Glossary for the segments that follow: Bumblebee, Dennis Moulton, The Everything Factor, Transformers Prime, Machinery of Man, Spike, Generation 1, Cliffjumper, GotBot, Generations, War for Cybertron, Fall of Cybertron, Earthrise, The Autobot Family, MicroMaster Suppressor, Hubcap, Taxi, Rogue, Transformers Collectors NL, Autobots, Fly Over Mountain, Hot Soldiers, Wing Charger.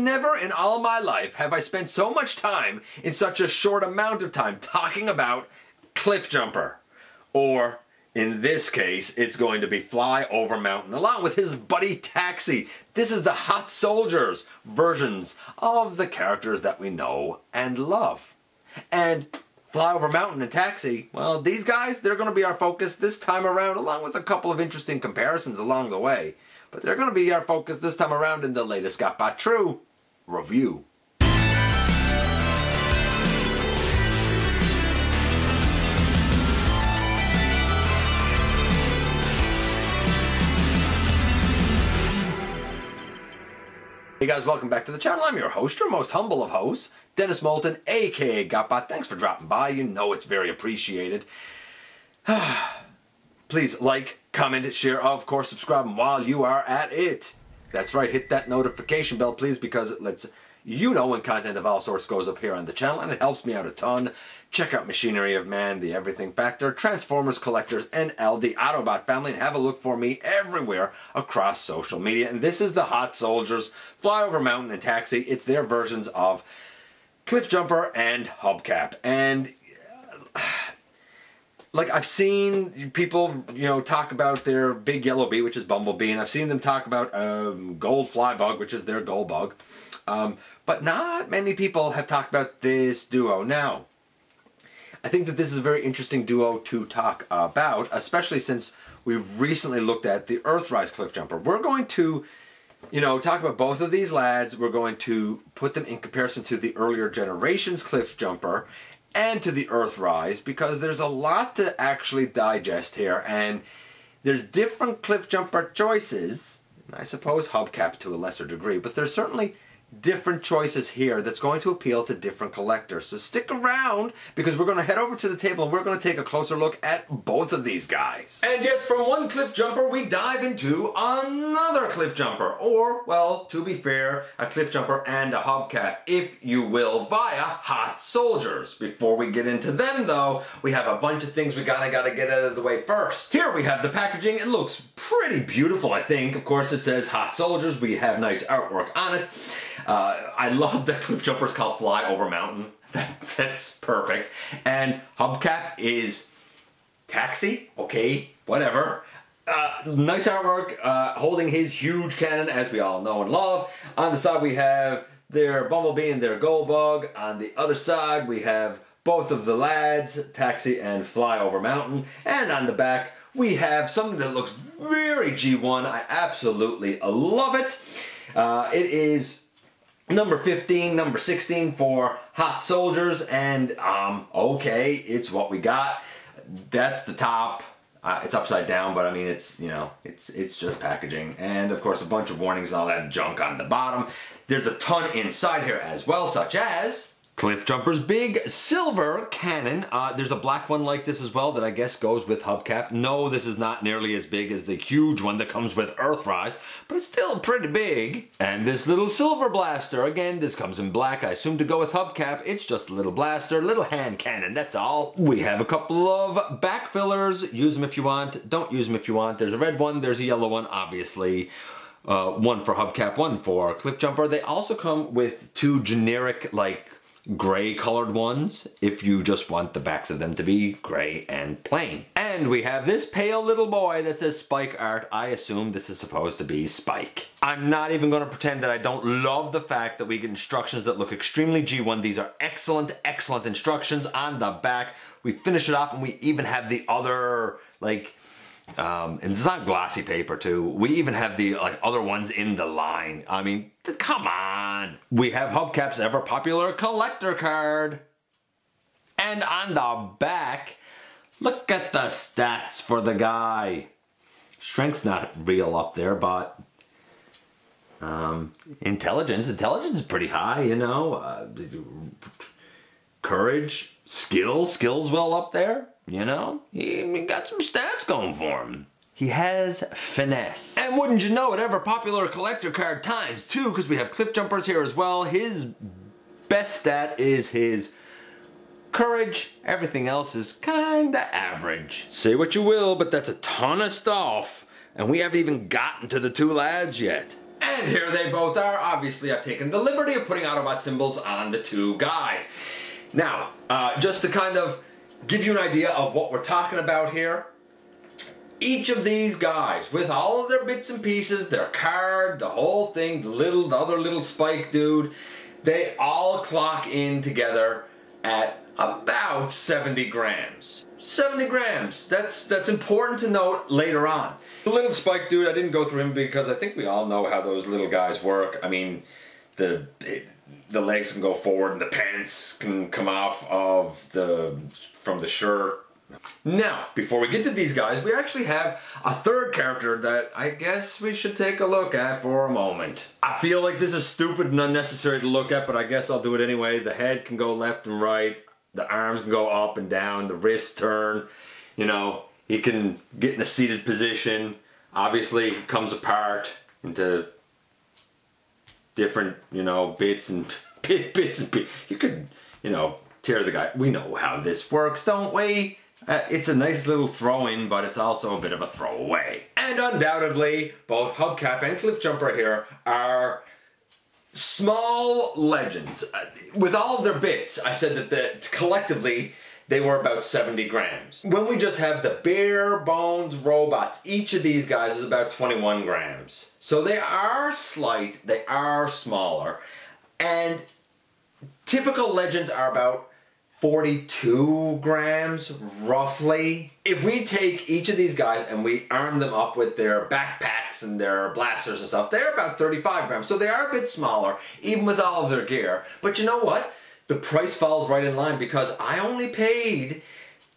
never in all my life have I spent so much time in such a short amount of time talking about Cliffjumper. Or, in this case, it's going to be Fly Over Mountain, along with his buddy Taxi. This is the Hot Soldiers versions of the characters that we know and love. And Fly Over Mountain and Taxi, well, these guys, they're going to be our focus this time around, along with a couple of interesting comparisons along the way. But they're going to be our focus this time around in the latest GotBot True review. Hey guys, welcome back to the channel. I'm your host, your most humble of hosts, Dennis Moulton, aka GotBot. Thanks for dropping by. You know it's very appreciated. Please like, comment, share, of course, subscribe, and while you are at it. That's right, hit that notification bell, please, because it lets you know when content of all sorts goes up here on the channel, and it helps me out a ton. Check out Machinery of Man, The Everything Factor, Transformers Collectors NL, The Autobot Family, and have a look for me everywhere across social media. And this is the Hot Soldiers, Fly Over Mountain, and Taxi. It's their versions of Cliffjumper and Hubcap. And like, I've seen people, you know, talk about their big yellow bee, which is Bumblebee, and I've seen them talk about gold fly bug, which is their gold bug. But not many people have talked about this duo. Now, I think that this is a very interesting duo to talk about, especially since we've recently looked at the Earthrise Cliffjumper. We're going to, you know, talk about both of these lads. We're going to put them in comparison to the earlier Generations Cliffjumper and to the Earthrise, because there's a lot to actually digest here, and there's different Cliffjumper choices, and I suppose Hubcap to a lesser degree, but there's certainly different choices here that's going to appeal to different collectors. So stick around, because we're going to head over to the table and we're going to take a closer look at both of these guys. And yes, from one Cliffjumper we dive into another Cliffjumper, or, well, to be fair, a Cliffjumper and a Hubcap, if you will, via Hot Soldiers. Before we get into them, though, we have a bunch of things we gotta get out of the way first. Here we have the packaging. It looks pretty beautiful, I think. Of course, it says Hot Soldiers. We have nice artwork on it. I love that Cliffjumper's called Fly Over Mountain. That's perfect. And Hubcap is Taxi. Okay, whatever. Nice artwork, holding his huge cannon, as we all know and love. On the side we have their Bumblebee and their Gold Bug. On the other side we have both of the lads, Taxi and Fly Over Mountain. And on the back we have something that looks very G1. I absolutely love it. It is number 15, number 16 for Hot Soldiers, and okay, it's what we got. That's the top. It's upside down, but I mean, it's, you know, it's just packaging. And of course, a bunch of warnings and all that junk on the bottom. There's a ton inside here as well, such as Cliffjumper's big silver cannon. There's a black one like this as well that I guess goes with Hubcap. No, this is not nearly as big as the huge one that comes with Earthrise, but it's still pretty big. And this little silver blaster, again, this comes in black. I assume to go with Hubcap. It's just a little blaster, little hand cannon, that's all. We have a couple of back fillers. Use them if you want, don't use them if you want. There's a red one, there's a yellow one, obviously. One for Hubcap, one for Cliffjumper. They also come with two generic, like, gray colored ones if you just want the backs of them to be gray and plain. And we have this pale little boy that says Spike art. I assume this is supposed to be Spike. I'm not even going to pretend that I don't love the fact that we get instructions that look extremely G1. These are excellent, excellent instructions on the back. We finish it off and we even have the other, like, and it's not glossy paper too. We even have the other ones in the line. I mean, come on. We have Hubcap's ever popular collector card. And on the back, look at the stats for the guy. Strength's not real up there, but intelligence is pretty high, you know. Courage, skills well up there. You know, he got some stats going for him. He has finesse. And wouldn't you know it, ever popular collector card times two, because we have Cliffjumpers here as well. His best stat is his courage. Everything else is kinda average. Say what you will, but that's a ton of stuff. And we haven't even gotten to the two lads yet. And here they both are. Obviously, I've taken the liberty of putting Autobot symbols on the two guys. Now, just to kind of give you an idea of what we're talking about here, each of these guys, with all of their bits and pieces, their card, the whole thing, the other little Spike dude, they all clock in together at about 70 grams. 70 grams. That's important to note later on. The little Spike dude, I didn't go through him because I think we all know how those little guys work. I mean, the legs can go forward and the pants can come off of from the shirt. Now, before we get to these guys, we actually have a third character that I guess we should take a look at for a moment. I feel like this is stupid and unnecessary to look at, but I guess I'll do it anyway. The head can go left and right. The arms can go up and down. The wrists turn. You know, he can get in a seated position. Obviously, he comes apart into different, you know, bits and bits. You could, you know, tear the guy. We know how this works, don't we? It's a nice little throw-in, but it's also a bit of a throwaway. And undoubtedly, both Hubcap and Cliffjumper here are small legends. With all of their bits, I said that collectively, they were about 70 grams. When we just have the bare bones robots, each of these guys is about 21 grams. So they are slight, they are smaller, and typical legends are about 42 grams, roughly. If we take each of these guys and we arm them up with their backpacks and their blasters and stuff, they're about 35 grams. So they are a bit smaller, even with all of their gear. But you know what? The price falls right in line because I only paid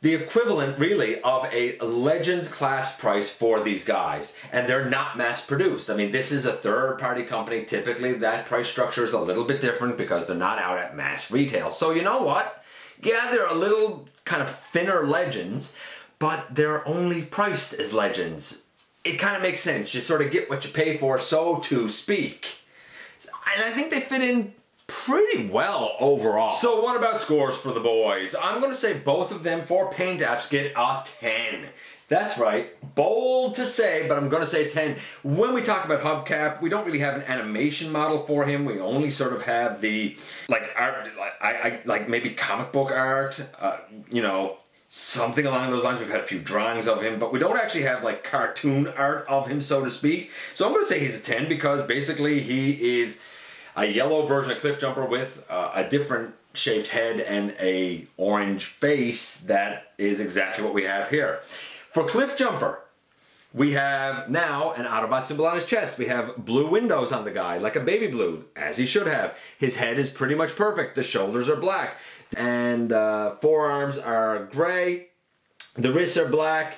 the equivalent, really, of a Legends class price for these guys. And they're not mass-produced. I mean, this is a third-party company. Typically, that price structure is a little bit different because they're not out at mass retail. So you know what? Yeah, they're a little kind of thinner Legends, but they're only priced as Legends. It kind of makes sense. You sort of get what you pay for, so to speak. And I think they fit in pretty well overall. So what about scores for the boys? I'm going to say both of them for paint apps get a 10. That's right. Bold to say, but I'm going to say 10. When we talk about Hubcap, we don't really have an animation model for him. We only sort of have the, like, art, like maybe comic book art, you know, something along those lines. We've had a few drawings of him, but we don't actually have, like, cartoon art of him, so to speak. So I'm going to say he's a 10 because basically he is a yellow version of Cliffjumper with a different shaped head and a orange face. That is exactly what we have here. For Cliffjumper, we have now an Autobot symbol on his chest. We have blue windows on the guy, like a baby blue, as he should have. His head is pretty much perfect. The shoulders are black. And forearms are gray. The wrists are black.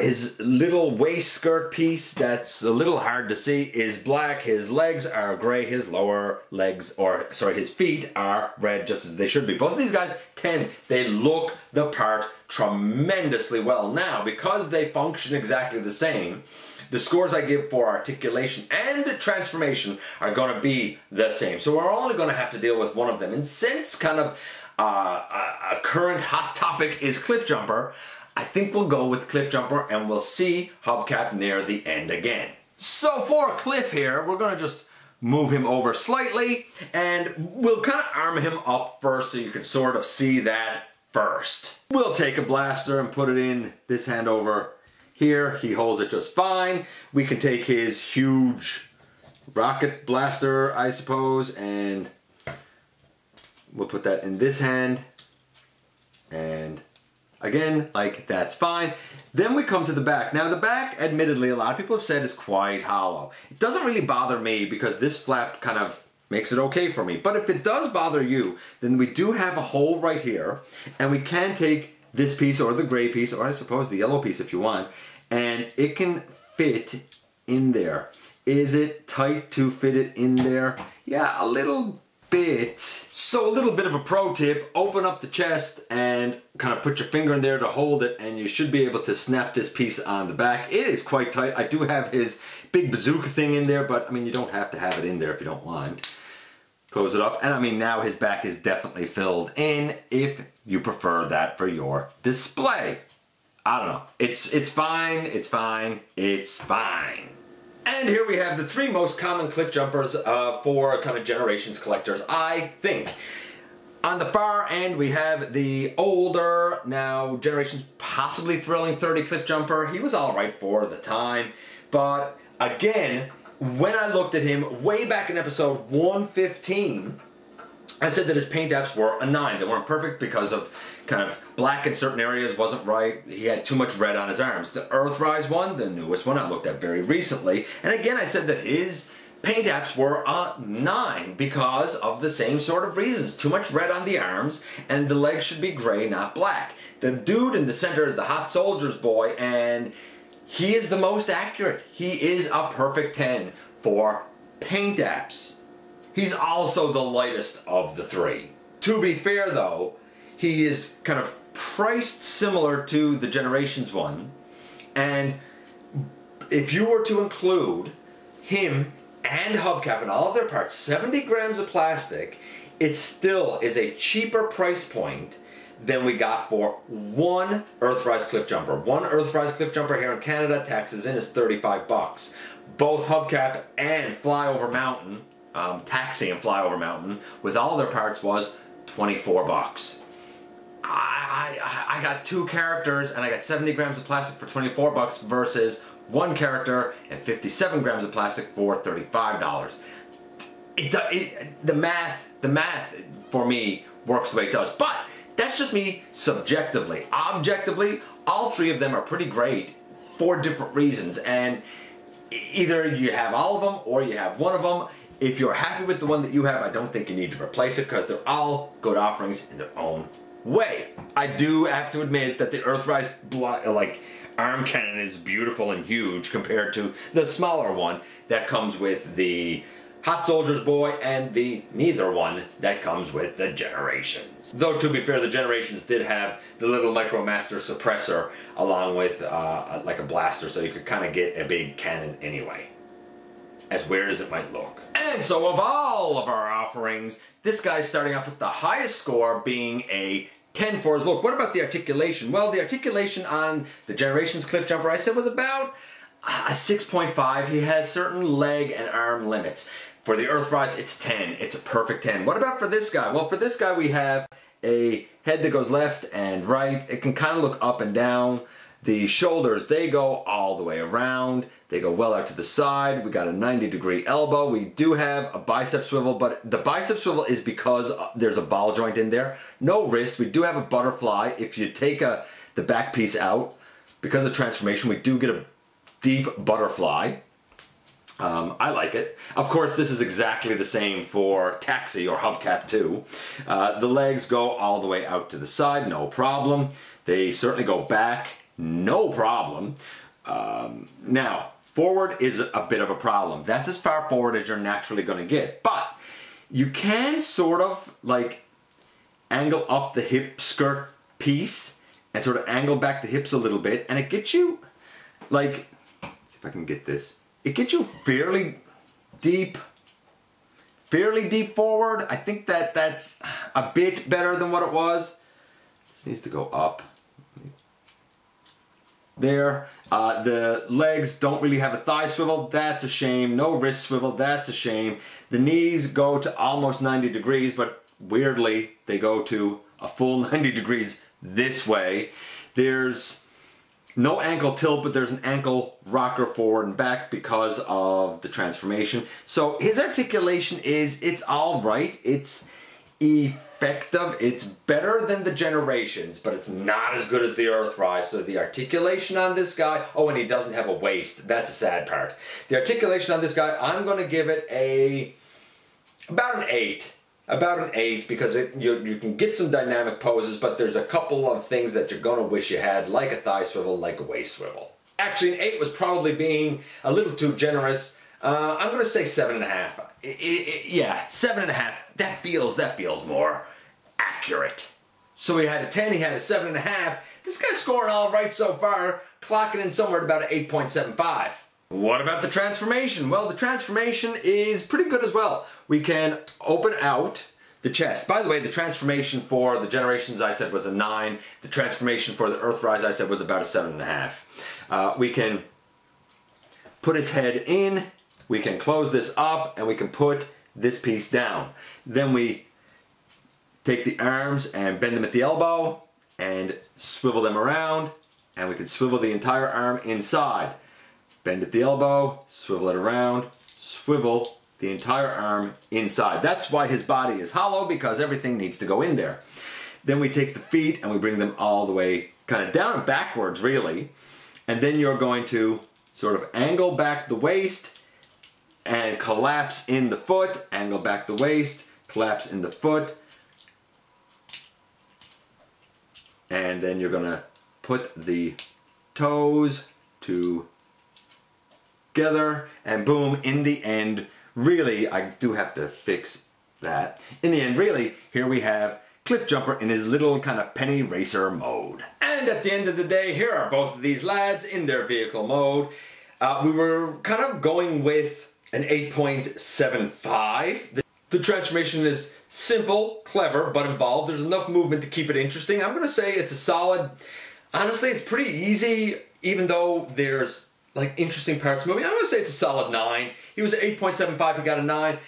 His little waist skirt piece, that's a little hard to see, is black. His legs are gray. His lower legs, or sorry, his feet are red, just as they should be. Both of these guys, 10. They look the part tremendously well. Now, because they function exactly the same, the scores I give for articulation and transformation are going to be the same. So we're only going to have to deal with one of them. And since kind of a current hot topic is Cliffjumper, I think we'll go with Cliffjumper and we'll see Hubcap near the end again. So for Cliff here, we're going to just move him over slightly, and we'll kind of arm him up first so you can sort of see that first. We'll take a blaster and put it in this hand over here. He holds it just fine. We can take his huge rocket blaster, I suppose, and we'll put that in this hand. And again, like, that's fine. Then we come to the back. Now the back, admittedly, a lot of people have said is quite hollow. It doesn't really bother me because this flap kind of makes it okay for me. But if it does bother you, then we do have a hole right here, and we can take this piece or the gray piece, or I suppose the yellow piece if you want, and it can fit in there. Is it tight to fit it in there? Yeah, a little bit. So a little bit of a pro tip, open up the chest and kind of put your finger in there to hold it, and you should be able to snap this piece on the back. It is quite tight. I do have his big bazooka thing in there, but I mean, you don't have to have it in there if you don't want. Close it up, and I mean, now his back is definitely filled in if you prefer that for your display. I don't know. It's fine. And here we have the three most common Cliffjumpers for kind of Generations collectors, I think. On the far end, we have the older, now Generations possibly thrilling 30 Cliffjumper. He was alright for the time, but again, when I looked at him way back in episode 115, I said that his paint apps were a 9. They weren't perfect because of kind of black in certain areas wasn't right. He had too much red on his arms. The Earthrise one, the newest one I looked at very recently, and again I said that his paint apps were a 9 because of the same sort of reasons. Too much red on the arms, and the legs should be gray, not black. The dude in the center is the Hot Soldiers boy, and he is the most accurate. He is a perfect 10 for paint apps. He's also the lightest of the three. To be fair though, he is kind of priced similar to the Generations one, and if you were to include him and Hubcap and all of their parts, 70 grams of plastic, it still is a cheaper price point than we got for one Earthrise Cliffjumper. One Earthrise Cliffjumper here in Canada, taxes in, is 35 bucks. Both Hubcap and Fly Over Mountain, Taxi and Fly Over Mountain, with all their parts, was 24 bucks. I got two characters and I got 70 grams of plastic for 24 bucks versus one character and 57 grams of plastic for $35. The math for me works the way it does, but that's just me subjectively. Objectively, all three of them are pretty great for different reasons, and either you have all of them or you have one of them. If you're happy with the one that you have, I don't think you need to replace it because they're all good offerings in their own way. I do have to admit that the Earthrise arm cannon is beautiful and huge compared to the smaller one that comes with the Hot Soldiers boy and the neither one that comes with the Generations. Though to be fair, the Generations did have the little MicroMaster Suppressor along with like a blaster, so you could kind of get a big cannon anyway. As weird as it might look. And so of all of our offerings, this guy's starting off with the highest score being a 10 for his look. What about the articulation? Well, the articulation on the Generations Cliffjumper I said was about a 6.5. He has certain leg and arm limits. For the Earthrise, it's 10. It's a perfect 10. What about for this guy? Well, for this guy we have a head that goes left and right. It can kind of look up and down. The shoulders, they go all the way around. They go well out to the side. We got a 90-degree elbow. We do have a bicep swivel, but the bicep swivel is because there's a ball joint in there. No wrist. We do have a butterfly. If you take the back piece out, because of transformation, we do get a deep butterfly. I like it. Of course, this is exactly the same for Taxi or Hubcap too. The legs go all the way out to the side. No problem. They certainly go back. No problem. Now, forward is a bit of a problem. That's as far forward as you're naturally going to get. But you can sort of like angle up the hip skirt piece and sort of angle back the hips a little bit. And it gets you like, let's see if I can get this. It gets you fairly deep forward. I think that that's a bit better than what it was. This needs to go up. There. The legs don't really have a thigh swivel. That's a shame. No wrist swivel. That's a shame. The knees go to almost 90 degrees, but weirdly, they go to a full 90 degrees this way. There's no ankle tilt, but there's an ankle rocker forward and back because of the transformation. So his articulation is, it's all right. It's effective. It's better than the Generations, but it's not as good as the Earthrise. So the articulation on this guy, oh, and he doesn't have a waist. That's the sad part. The articulation on this guy, I'm going to give it about an 8. About an 8 because you can get some dynamic poses, but there's a couple of things that you're going to wish you had, like a thigh swivel, like a waist swivel. Actually, an 8 was probably being a little too generous. I'm going to say 7.5. Yeah, 7.5. That feels more accurate. So he had a 10, he had a 7.5. This guy's scoring all right so far, clocking in somewhere at about an 8.75. What about the transformation? Well, the transformation is pretty good as well. We can open out the chest. By the way, the transformation for the Generations I said was a 9. The transformation for the Earthrise I said was about a 7.5. We can put his head in, we can close this up, and we can put this piece down. Then we take the arms and bend them at the elbow and swivel them around, and we can swivel the entire arm inside. Bend at the elbow, swivel it around, swivel the entire arm inside. That's why his body is hollow, because everything needs to go in there. Then we take the feet and we bring them all the way kind of down and backwards, really. And then you're going to sort of angle back the waist and collapse in the foot, angle back the waist, collapse in the foot. And then you're gonna put the toes together and boom, in the end, really, I do have to fix that. In the end, really, here we have Cliffjumper in his little kind of penny racer mode. And at the end of the day, here are both of these lads in their vehicle mode. We were kind of going with an 8.75. The transformation is simple, clever, but involved. There's enough movement to keep it interesting. I'm gonna say it's a solid, honestly, it's pretty easy, even though there's like interesting parts of the movie. I'm gonna say it's a solid 9. He was at 8.75, he got a 9.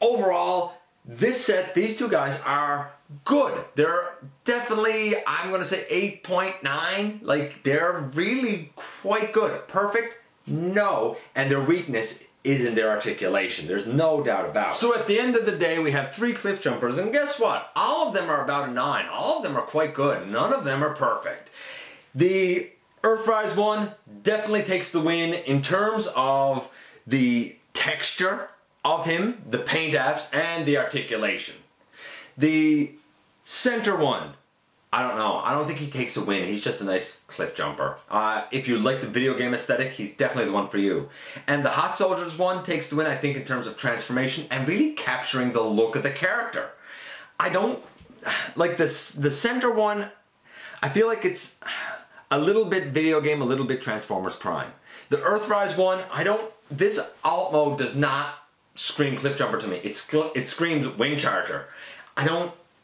Overall, this set, these two guys are good. They're definitely, I'm gonna say 8.9. Like, they're really quite good. Perfect? No. And their weakness is in their articulation. There's no doubt about it. So at the end of the day, we have 3 Cliffjumpers, and guess what? All of them are about a 9. All of them are quite good. None of them are perfect. The Earthrise one definitely takes the win in terms of the texture of him, the paint apps, and the articulation. The center one, I don't know. I don't think he takes a win. He's just a nice Cliffjumper. If you like the video game aesthetic, he's definitely the one for you. And the Hot Soldiers one takes the win, I think, in terms of transformation and really capturing the look of the character. I don't like this. The center one, I feel like it's a little bit video game, a little bit Transformers Prime. The Earthrise one, I don't, this alt mode does not scream Cliffjumper to me. It screams Wing Charger.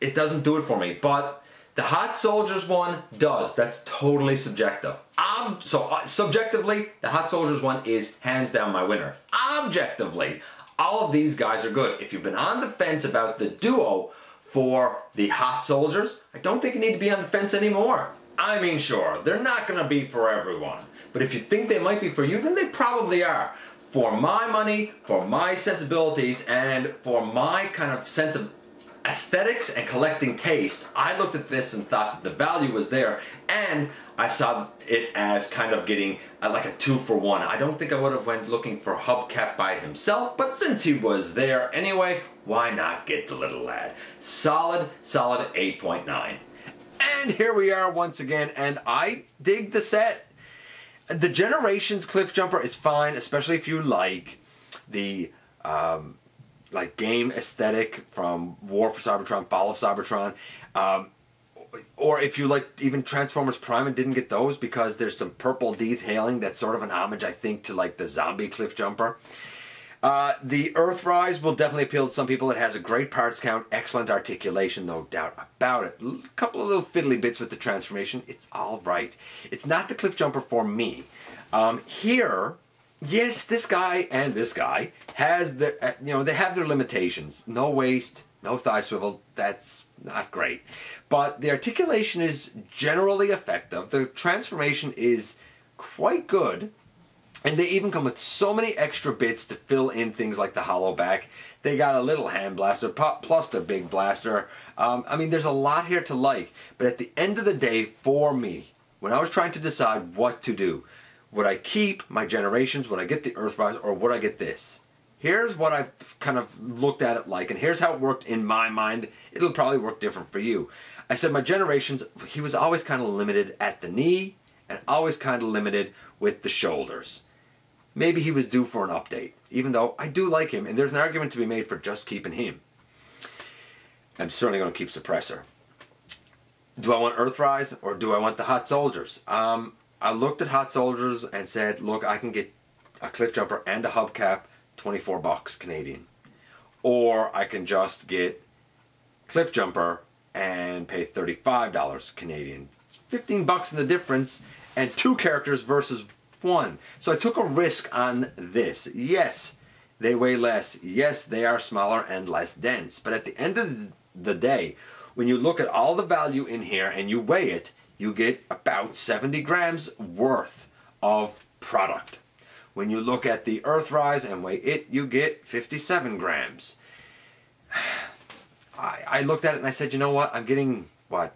It doesn't do it for me, but the Hot Soldiers one does. That's totally subjective. Subjectively, the Hot Soldiers one is hands down my winner. Objectively, all of these guys are good. If you've been on the fence about the duo for the Hot Soldiers, I don't think you need to be on the fence anymore. I mean, sure, they're not going to be for everyone, but if you think they might be for you, then they probably are. For my money, for my sensibilities, and for my kind of sense of aesthetics and collecting taste, I looked at this and thought that the value was there, and I saw it as kind of getting like a 2-for-1. I don't think I would have went looking for Hubcap by himself, but since he was there anyway, why not get the little lad? Solid, solid 8.9. And here we are once again, and I dig the set. The Generations Cliffjumper is fine, especially if you like the like game aesthetic from War for Cybertron, Fall of Cybertron, or if you like even Transformers Prime and didn't get those because there's some purple detailing that's sort of an homage, I think, to like the zombie Cliffjumper. The Earthrise will definitely appeal to some people. It has a great parts count, excellent articulation, no doubt about it. A couple of little fiddly bits with the transformation. It's all right. It's not the Cliffjumper for me. Here, yes, this guy and this guy has the, you know, they have their limitations. No waist, no thigh swivel. That's not great. But the articulation is generally effective. The transformation is quite good. And they even come with so many extra bits to fill in things like the hollow back. They got a little hand blaster, plus the big blaster. I mean, there's a lot here to like. But at the end of the day, for me, when I was trying to decide what to do, would I keep my Generations, would I get the Earthrise, or would I get this? Here's what I've kind of looked at it like, and here's how it worked in my mind. It'll probably work different for you. I said my Generations, he was always kind of limited at the knee, and always kind of limited with the shoulders. Maybe he was due for an update, even though I do like him, and there's an argument to be made for just keeping him. I'm certainly going to keep Suppressor. Do I want Earthrise, or do I want the Hot Soldiers? I looked at Hot Soldiers and said, look, I can get a Cliffjumper and a Hubcap, 24 bucks Canadian. Or I can just get Cliffjumper and pay $35 Canadian. 15 bucks in the difference, and 2 characters versus one. So I took a risk on this. Yes, they weigh less. Yes, they are smaller and less dense. But at the end of the day, when you look at all the value in here and you weigh it, you get about 70 grams worth of product. When you look at the Earthrise and weigh it, you get 57 grams. I looked at it and I said, you know what, I'm getting, what,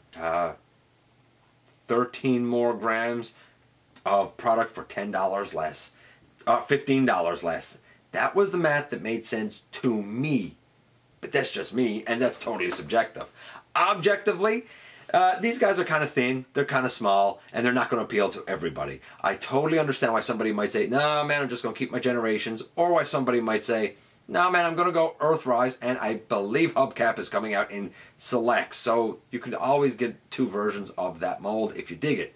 13 more grams of product for $10 less, $15 less. That was the math that made sense to me. But that's just me, and that's totally subjective. Objectively, these guys are kind of thin, they're kind of small, and they're not going to appeal to everybody. I totally understand why somebody might say, nah, man, I'm just going to keep my Generations, or why somebody might say, nah, man, I'm going to go Earthrise, and I believe Hubcap is coming out in Select, so you can always get two versions of that mold if you dig it.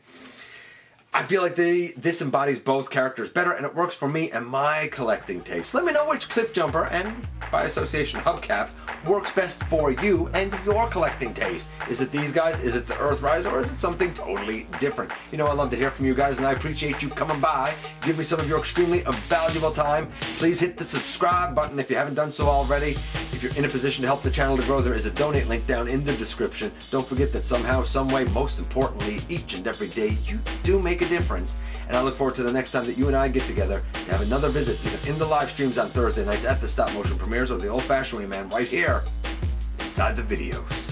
I feel like this embodies both characters better, and it works for me and my collecting taste. Let me know which Cliffjumper, and by association Hubcap, works best for you and your collecting taste. Is it these guys? Is it the Earthrise? Or is it something totally different? You know, I love to hear from you guys, and I appreciate you coming by. Give me some of your extremely valuable time. Please hit the subscribe button if you haven't done so already. If you're in a position to help the channel to grow, there is a donate link down in the description. Don't forget that somehow, someway, most importantly, each and every day, you do make a difference. And I look forward to the next time that you and I get together to have another visit, either in the live streams on Thursday nights at the Stop Motion Premieres or the old-fashioned way, man, right here inside the videos.